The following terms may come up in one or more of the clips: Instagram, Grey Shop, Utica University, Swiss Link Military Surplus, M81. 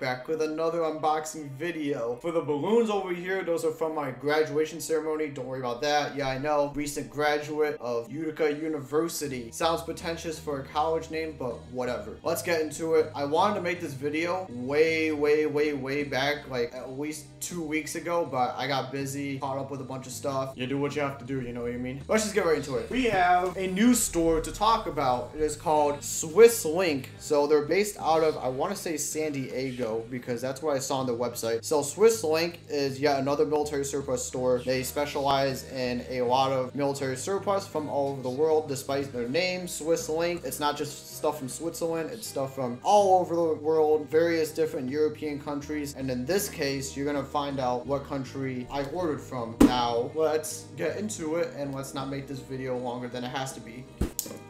back with another unboxing video. For the balloons over here, those are from my graduation ceremony. Don't worry about that. Yeah, I know. Recent graduate of Utica University. Sounds pretentious for a college name, but whatever. Let's get into it. I wanted to make this video way back, like at least 2 weeks ago, but I got busy, caught up with a bunch of stuff. You do what you have to do, you know what I mean? Let's just get right into it. We have a new store to talk about. It is called Swiss Link. So they're based out of, I want to say San Diego, because that's what I saw on their website. So Swiss Link is yet another military surplus store. They specialize in a lot of military surplus from all over the world, despite their name, Swiss Link. It's not just stuff from Switzerland, it's stuff from all over the world, various different European countries. And in this case, you're gonna find out what country I ordered from. Now, let's get into it, and let's not make this video longer than it has to be.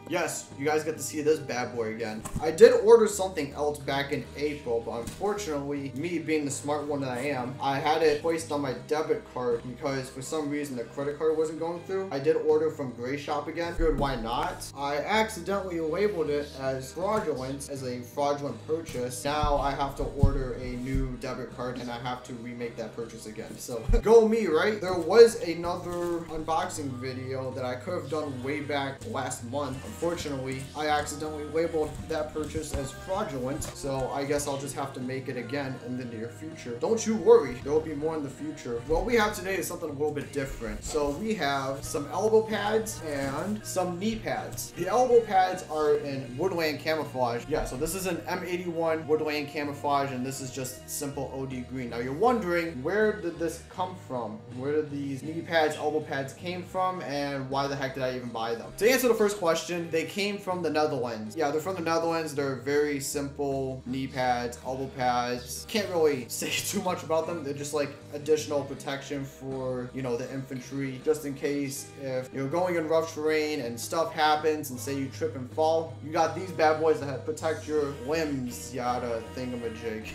Yes, you guys get to see this bad boy again. I did order something else back in April, but unfortunately, me being the smart one that I am, I had it placed on my debit card because for some reason the credit card wasn't going through. I did order from Grey Shop again. Good, why not? I accidentally labeled it as fraudulent, as a fraudulent purchase. Now I have to order a new debit card and I have to remake that purchase again. So go me, right? There was another unboxing video that I could have done way back last month. Unfortunately, I accidentally labeled that purchase as fraudulent, so I guess I'll just have to make it again in the near future. Don't you worry, there will be more in the future. What we have today is something a little bit different. So we have some elbow pads and some knee pads. The elbow pads are in woodland camouflage. Yeah, so this is an M81 woodland camouflage, and this is just simple OD green. Now you're wondering, where did this come from? Where did these knee pads, elbow pads came from, and why the heck did I even buy them? To answer the first question, they came from the Netherlands. Yeah, they're from the Netherlands. They're very simple knee pads, elbow pads. Can't really say too much about them. They're just like additional protection for, you know, the infantry, just in case if you're going in rough terrain and stuff happens and say you trip and fall, you got these bad boys that protect your limbs, yada thingamajig.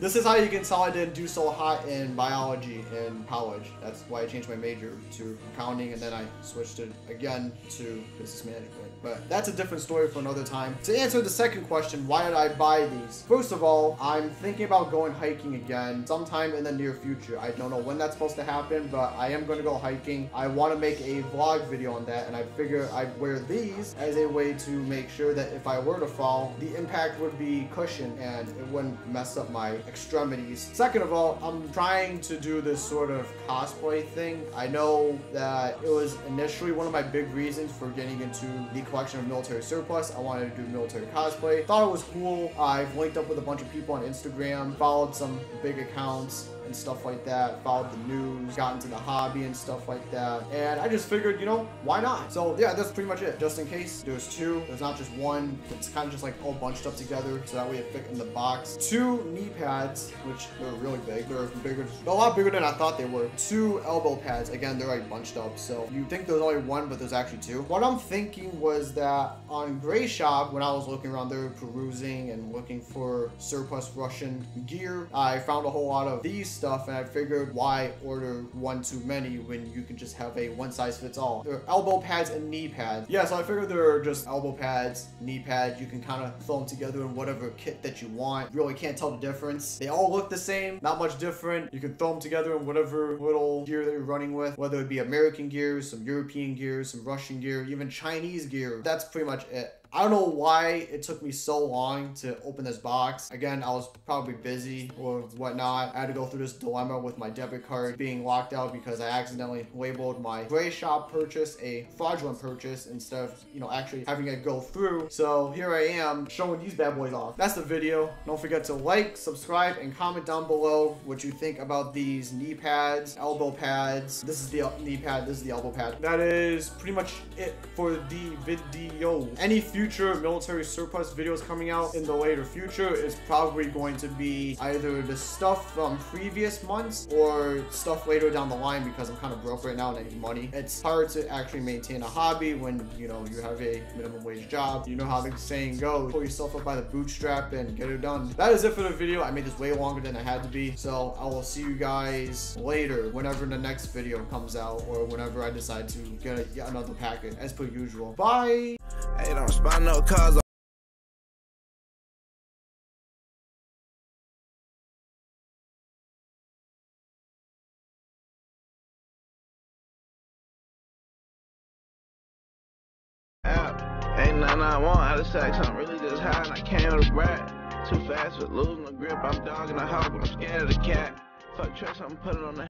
This is how you can tell I didn't do so hot in biology in college. That's why I changed my major to accounting, and then I switched it again to business management. But that's a different story for another time. To answer the second question, why did I buy these? First of all, I'm thinking about going hiking again sometime in the near future. I don't know when that's supposed to happen, but I am going to go hiking. I want to make a vlog video on that, and I figure I'd wear these as a way to make sure that if I were to fall, the impact would be cushioned and it wouldn't mess up my extremities. Second of all, I'm trying to do this sort of cosplay thing. I know that it was initially one of my big reasons for getting into the collection of military surplus. I wanted to do military cosplay. Thought it was cool. I've linked up with a bunch of people on Instagram, followed some big accounts and stuff like that, followed the news, got into the hobby and stuff like that, and I just figured, you know, why not? So yeah, that's pretty much it. Just in case there's two, there's not just one. It's kind of just like all bunched up together, so that way it fit in the box. Two knee pads, which they're really big. They're bigger, a lot bigger than I thought they were. Two elbow pads, again, they're like bunched up, so you think there's only one, but there's actually two. What I'm thinking was that on Grey Shop, when I was looking around there perusing and looking for surplus Russian gear, I found a whole lot of these stuff, and I figured, why order one too many when you can just have a one size fits all? There are elbow pads and knee pads. Yeah, so I figured there are just elbow pads, knee pads. You can kind of throw them together in whatever kit that you want. You really can't tell the difference. They all look the same, not much different. You can throw them together in whatever little gear that you're running with, whether it be American gear, some European gear, some Russian gear, even Chinese gear. That's pretty much it. I don't know why it took me so long to open this box. Again, I was probably busy or whatnot. I had to go through this dilemma with my debit card being locked out because I accidentally labeled my Grey Shop purchase a fraudulent purchase instead of, you know, actually having it go through. So here I am showing these bad boys off. That's the video. Don't forget to like, subscribe, and comment down below what you think about these knee pads, elbow pads. This is the knee pad. This is the elbow pad. That is pretty much it for the video. Any future military surplus videos coming out in the later future is probably going to be either the stuff from previous months or stuff later down the line, because I'm kind of broke right now and I need money. It's hard to actually maintain a hobby when, you know, you have a minimum wage job. You know how the saying goes, pull yourself up by the bootstrap and get it done. That is it for the video. I made this way longer than it had to be, so I will see you guys later, whenever the next video comes out or whenever I decide to get yet another packet, as per usual. Bye! Hey, don't spot no cars. nothing I want out of sex. I'm really just high and I can't regret. Too fast for losing my grip. I'm dogging the hawk, but I'm scared of the cat. Fuck tricks, I'm putting on the